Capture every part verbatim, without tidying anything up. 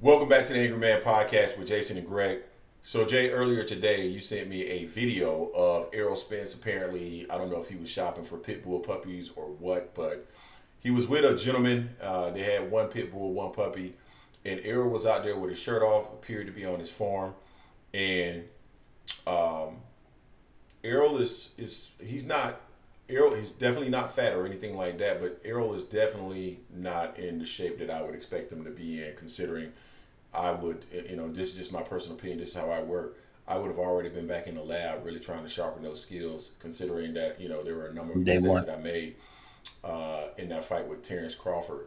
Welcome back to the Angry Man podcast with Jason and Greg. So Jay, earlier today you sent me a video of Errol Spence. Apparently, I don't know if he was shopping for pit bull puppies or what, but he was with a gentleman. Uh, they had one pit bull, one puppy, and Errol was out there with his shirt off, appeared to be on his farm, and um, Errol is is he's not Errol. He's definitely not fat or anything like that, but Errol is definitely not in the shape that I would expect him to be in, considering. I would, you know, this is just my personal opinion. This is how I work. I would have already been back in the lab really trying to sharpen those skills, considering that, you know, there were a number of mistakes that I made uh, in that fight with Terence Crawford.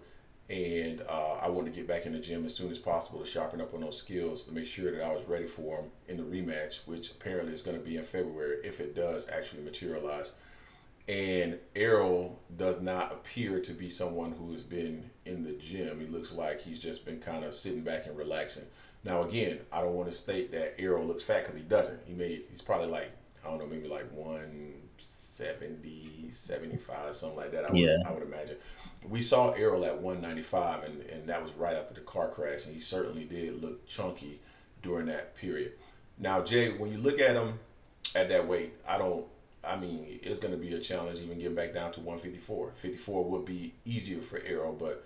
And uh, I wanted to get back in the gym as soon as possible to sharpen up on those skills to make sure that I was ready for them in the rematch, which apparently is going to be in February if it does actually materialize. And Errol does not appear to be someone who has been in the gym. He looks like he's just been kind of sitting back and relaxing. Now, again, I don't want to state that Errol looks fat because he doesn't. He made he's probably like, I don't know, maybe like one seventy, seventy-five, something like that. I, yeah. would, I would imagine. We saw Errol at one ninety-five, and, and that was right after the car crash. And he certainly did look chunky during that period. Now, Jay, when you look at him at that weight, I don't. I mean, it's going to be a challenge even getting back down to one fifty-four. fifty-four would be easier for Errol, but,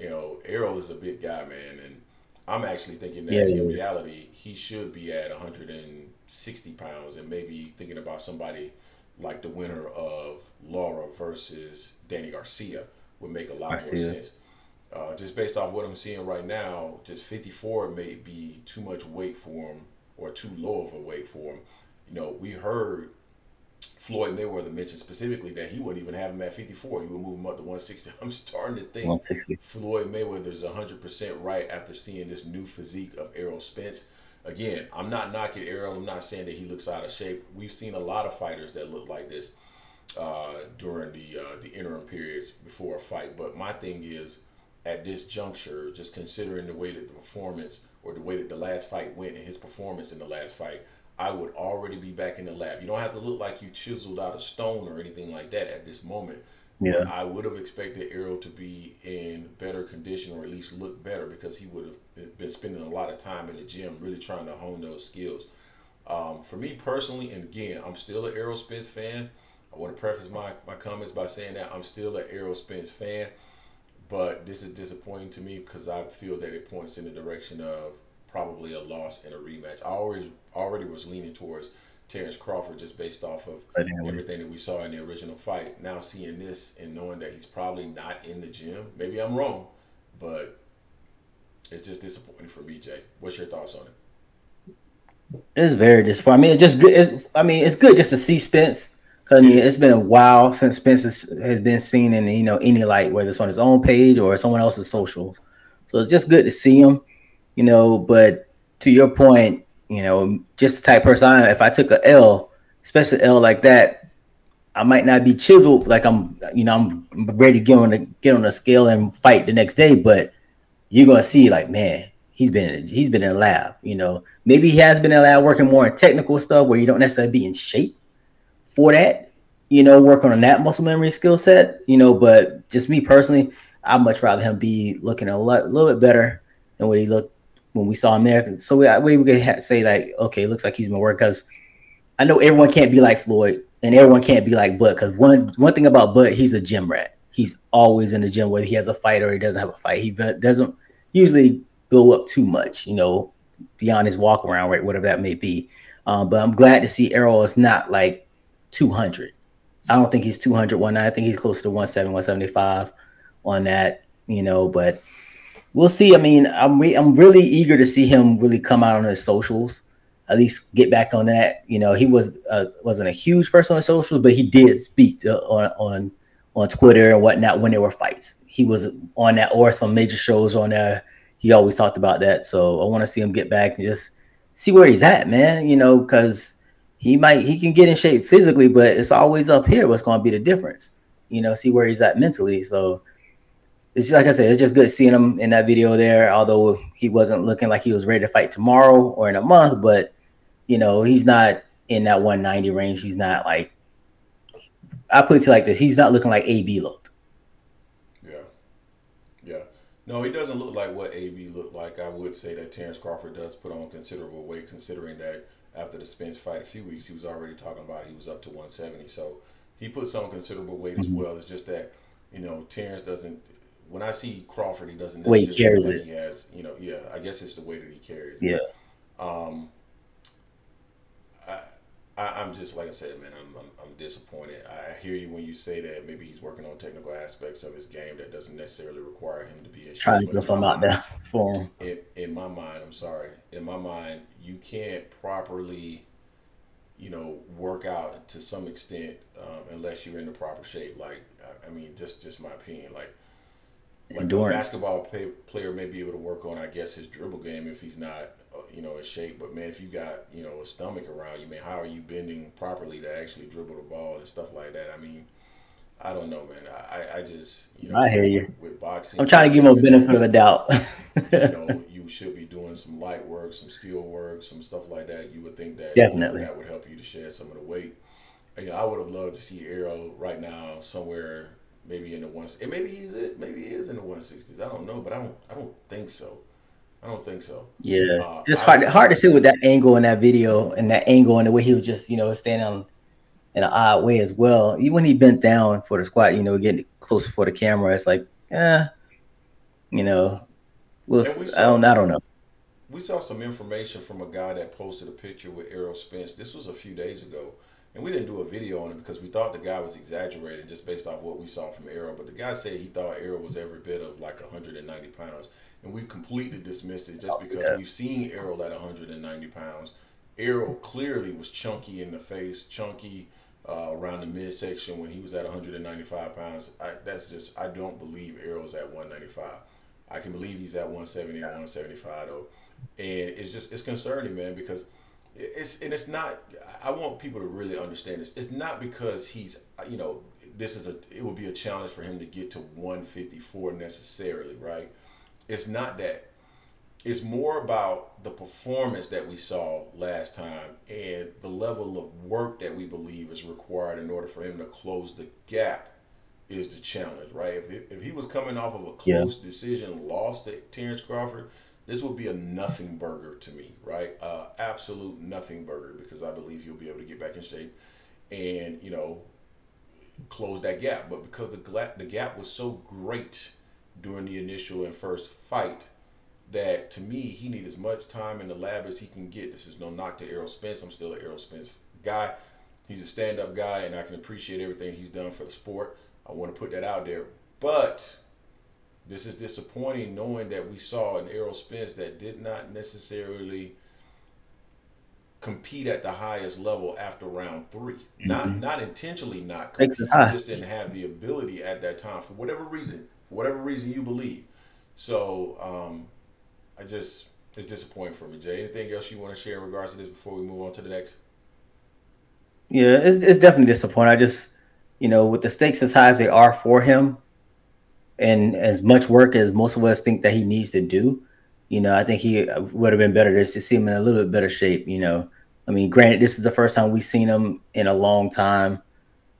you know, Errol is a big guy, man. And I'm actually thinking that yeah, in reality, he should be at one hundred sixty pounds and maybe thinking about somebody like the winner of Laura versus Danny Garcia would make a lot I more sense. Uh, just based off what I'm seeing right now, just fifty-four may be too much weight for him or too low of a weight for him. You know, we heard Floyd Mayweather mentioned specifically that he wouldn't even have him at fifty-four. He would move him up to one sixty. I'm starting to think Floyd Mayweather's one hundred percent right after seeing this new physique of Errol Spence. Again, I'm not knocking Errol. I'm not saying that he looks out of shape. We've seen a lot of fighters that look like this uh, during the, uh, the interim periods before a fight. But my thing is, at this juncture, just considering the way that the performance or the way that the last fight went and his performance in the last fight, I would already be back in the lab. You don't have to look like you chiseled out a stone or anything like that at this moment. Yeah. But I would have expected Errol to be in better condition or at least look better because he would have been spending a lot of time in the gym really trying to hone those skills. Um, for me personally, and again, I'm still an Errol Spence fan. I want to preface my, my comments by saying that I'm still an Errol Spence fan, but this is disappointing to me because I feel that it points in the direction of probably a loss in a rematch. I always already was leaning towards Terence Crawford just based off of everything that we saw in the original fight. Now seeing this and knowing that he's probably not in the gym, maybe I'm wrong, but it's just disappointing for me, Jay. What's your thoughts on it? It's very disappointing. I mean, it's just good. It's, I mean, it's good just to see Spence. Cause I mean, it's been a while since Spence has, has been seen in you know any light, whether it's on his own page or someone else's socials. So it's just good to see him. You know, but to your point, you know, just the type of person I am, if I took a L, especially L like that, I might not be chiseled like I'm, you know, I'm ready to get on the get on the scale and fight the next day. But you're gonna see, like, man, he's been he's been in the lab. You know, maybe he has been in the lab working more on technical stuff where you don't necessarily be in shape for that. You know, working on that muscle memory skill set. You know, but just me personally, I'd much rather him be looking a lot, a little bit better than what he looked when we saw American. So we, we could say like, okay, it looks like he's been working because I know everyone can't be like Floyd and everyone can't be like Bud because one, one thing about Bud, he's a gym rat. He's always in the gym whether he has a fight or he doesn't have a fight. He doesn't usually go up too much, you know, beyond his walk around rate, whatever that may be. Um, but I'm glad to see Errol is not like two hundred. I don't think he's two hundred, one ninety. I think he's closer to one seventy, one seventy-five on that, you know, but we'll see. I mean, I'm re I'm really eager to see him really come out on his socials, at least get back on that. You know, he was uh, wasn't a huge person on socials, but he did speak to, on on on Twitter and whatnot when there were fights. He was on that or some major shows on there. He always talked about that. So I want to see him get back and just see where he's at, man. You know, because he might he can get in shape physically, but it's always up here what's going to be the difference. You know, see where he's at mentally. So. It's just, like I said, it's just good seeing him in that video there, although he wasn't looking like he was ready to fight tomorrow or in a month. But, you know, he's not in that one ninety range. He's not like – I put it to you like this. He's not looking like A B looked. Yeah. Yeah. No, he doesn't look like what A B looked like. I would say that Terence Crawford does put on considerable weight, considering that after the Spence fight a few weeks, he was already talking about he was up to one seventy. So he puts on considerable weight as well. It's just that, you know, Terence doesn't, when I see Crawford, he doesn't necessarily he carries like it. He has, you know, yeah, I guess it's the way that he carries. Yeah. Um, I, I, I'm just, like I said, man, I'm, I'm, I'm disappointed. I hear you when you say that maybe he's working on technical aspects of his game that doesn't necessarily require him to be a trying to do some knockdown for him. In, in my mind, I'm sorry, in my mind, you can't properly, you know, work out to some extent um, unless you're in the proper shape. Like, I, I mean, just, just my opinion, like, Like endurance. A basketball play, player may be able to work on, I guess, his dribble game if he's not, you know, in shape. But, man, if you got, you know, a stomach around you, man, how are you bending properly to actually dribble the ball and stuff like that? I mean, I don't know, man. I, I just, you know. I hear you. With, with boxing. I'm trying to give him a benefit of the doubt. You know, you should be doing some light work, some skill work, some stuff like that. You would think that definitely that would help you to shed some of the weight. You know, I would have loved to see Errol right now somewhere – maybe in the one, and maybe he's it. Maybe he is in the one sixties. I don't know, but I don't. I don't think so. I don't think so. Yeah, uh, it's hard. I, hard to see with that angle in that video, and that angle and the way he was just, you know, standing on in an odd way as well. Even when he bent down for the squat, you know, getting closer for the camera, it's like, eh, you know, we'll, we saw, I don't. I don't know. We saw some information from a guy that posted a picture with Errol Spence. This was a few days ago. And we didn't do a video on it because we thought the guy was exaggerating just based off what we saw from Errol. But the guy said he thought Errol was every bit of like one hundred ninety pounds. And we completely dismissed it just because yeah. we've seen Errol at one hundred ninety pounds. Errol clearly was chunky in the face, chunky uh, around the midsection when he was at one hundred ninety-five pounds. I, that's just, I don't believe Errol's at one ninety-five. I can believe he's at one seventy or one seventy-five though. And it's just, it's concerning, man, because It's and it's not. I want people to really understand this. It's not because he's, you know, this is a. It would be a challenge for him to get to one fifty-four necessarily, right? It's not that. It's more about the performance that we saw last time and the level of work that we believe is required in order for him to close the gap is the challenge, right? If if he was coming off of a close yeah. decision loss to Terence Crawford, this would be a nothing burger to me, right? Uh, absolute nothing burger, because I believe he'll be able to get back in shape and, you know, close that gap. But because the, the gap was so great during the initial and first fight that, to me, he needs as much time in the lab as he can get. This is no knock to Errol Spence. I'm still an Errol Spence guy. He's a stand-up guy, and I can appreciate everything he's done for the sport. I want to put that out there. But this is disappointing, knowing that we saw an Errol Spence that did not necessarily compete at the highest level after round three. Mm-hmm. Not not intentionally not compete. Just didn't have the ability at that time for whatever reason. For whatever reason you believe. So um, I just it's disappointing for me, Jay. Anything else you want to share in regards to this before we move on to the next? Yeah, it's it's definitely disappointing. I just, you know, with the stakes as high as they are for him, and as much work as most of us think that he needs to do, you know, I think he would have been better just to see him in a little bit better shape, you know. I mean, granted, this is the first time we've seen him in a long time,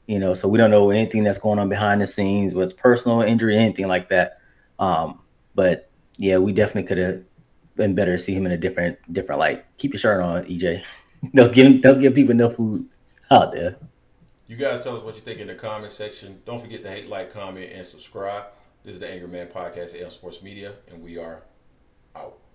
you know, so we don't know anything that's going on behind the scenes, whether it's personal injury, anything like that. Um, but, yeah, we definitely could have been better to see him in a different, different light. Keep your shirt on, E J. Don't give, don't give people no food out there. You guys tell us what you think in the comment section. Don't forget to hate, like, comment, and subscribe. This is the Angry Man Podcast, A M Sports Media, and we are out.